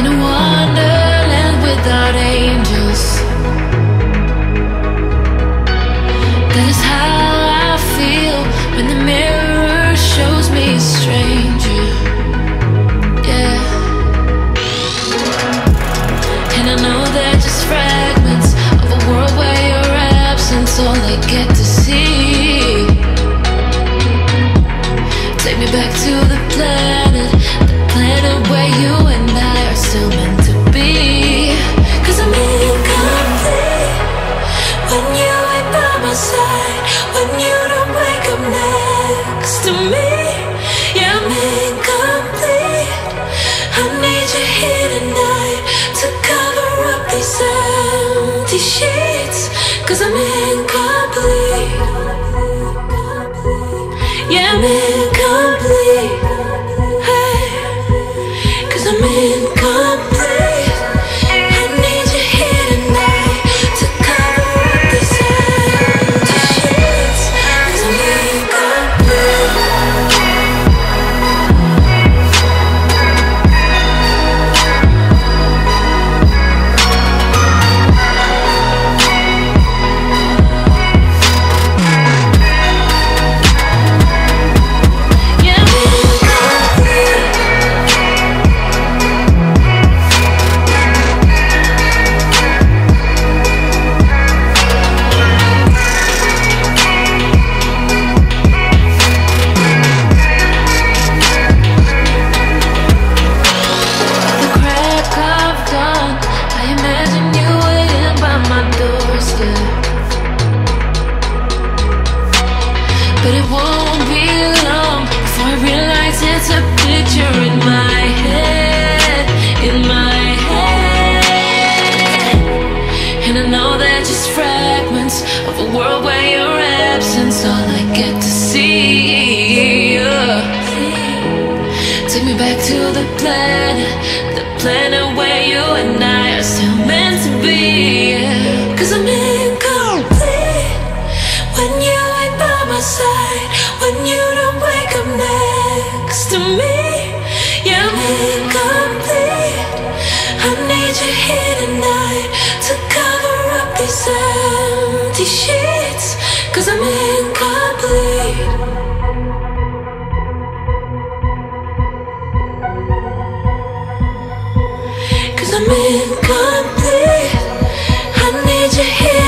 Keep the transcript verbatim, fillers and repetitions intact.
in a wonderland without angels. That is how I feel when the mirror shows me a stranger. Yeah, and I know they're just fragments of a world where your absence all I get to see. Take me back to the planet, the planet where you and I are still meant to be. Cause I'm incomplete when you ain't by my side, when you don't wake up next to me. Yeah, I'm incomplete. I need you here tonight to cover up these empty sheets. Cause I'm incomplete. Yeah, I'm incomplete. But it won't be long before I realize it's a picture in my head, in my head. And I know they're just fragments of a world where your absence all I get to see. uh. Take me back to the planet, the planet where you and I are still meant to be. Cause I'm incomplete when you ain't by my side, when you don't wake up next to me. Yeah, I'm incomplete. I need you here tonight to cover up these empty sheets. Cause I'm incomplete. Cause I'm incomplete. I need you here.